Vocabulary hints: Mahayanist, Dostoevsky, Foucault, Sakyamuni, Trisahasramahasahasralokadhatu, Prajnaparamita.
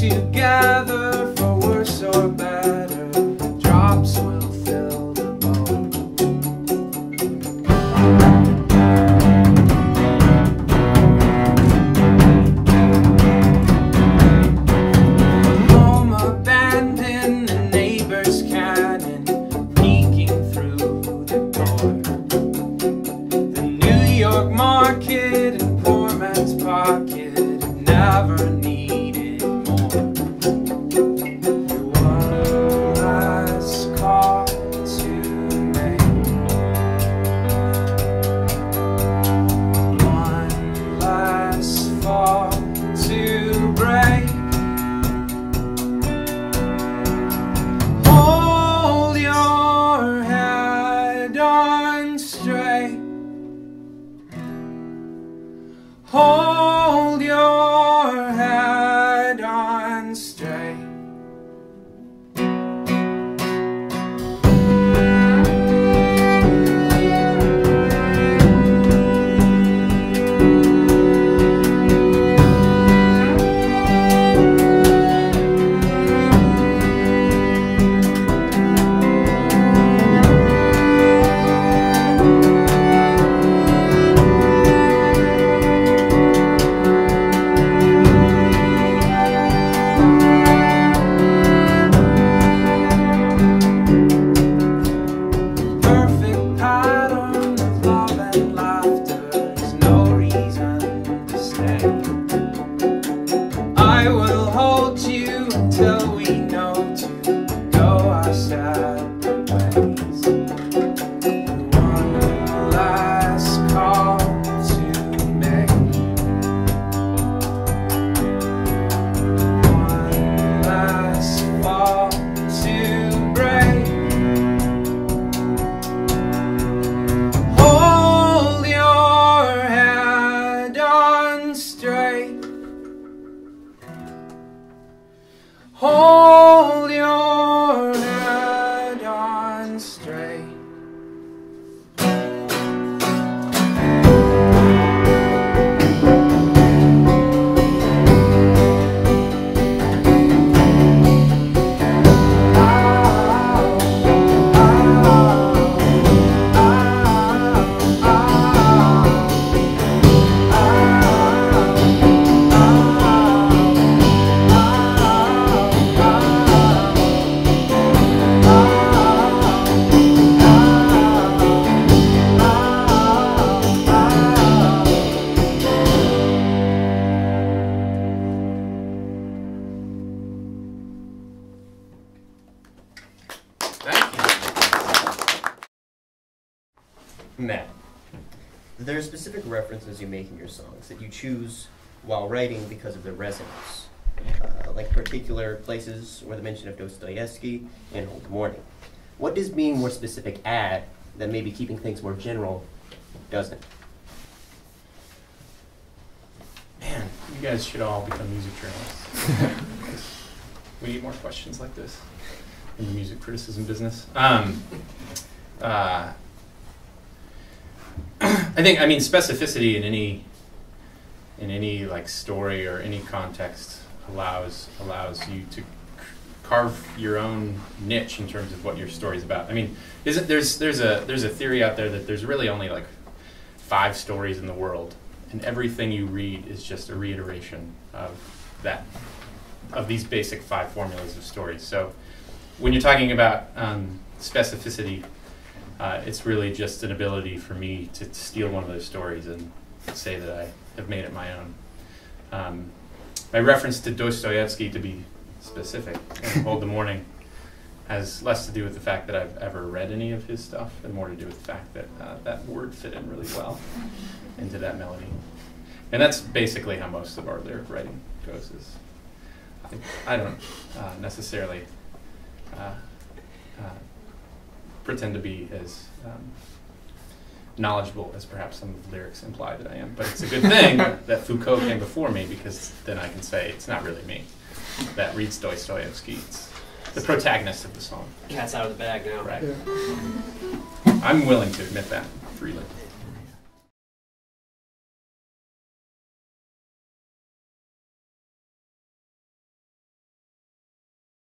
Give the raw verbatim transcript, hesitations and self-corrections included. together, for worse or better, drops will fill the bowl. Home abandoned, the neighbor's cannon peeking through the door. The New York market and poor man's pocket never need. Hold your head on straight. Till we know to go our separate ways. One last call to make. One last fall to break. Hold your head on straight. Hold your head on straight. Matt, there are specific references you make in your songs that you choose while writing because of their resonance, uh, like particular places or the mention of Dostoevsky and Old Mourning. What does being more specific add that maybe keeping things more general doesn't? Man, you guys should all become music journalists. We need more questions like this in the music criticism business. Um, uh, I think, I mean, specificity in any, in any like story or any context allows allows you to carve your own niche in terms of what your story's about. I mean, isn't there's there's a there's a theory out there that there's really only like five stories in the world, and everything you read is just a reiteration of that, of these basic five formulas of stories. So, when you're talking about um, specificity. Uh, it's really just an ability for me to steal one of those stories and say that I have made it my own. Um, my reference to Dostoevsky, to be specific, and Old the Mourning, has less to do with the fact that I've ever read any of his stuff and more to do with the fact that uh, that word fit in really well into that melody. And that's basically how most of our lyric writing goes. Is I, I don't uh, necessarily... Uh, uh, pretend to be as um, knowledgeable as perhaps some of the lyrics imply that I am. But it's a good thing that Foucault came before me, because then I can say it's not really me that reads Dostoevsky. It's the protagonist of the song. Cat's out of the bag now. Right. Yeah. I'm willing to admit that freely.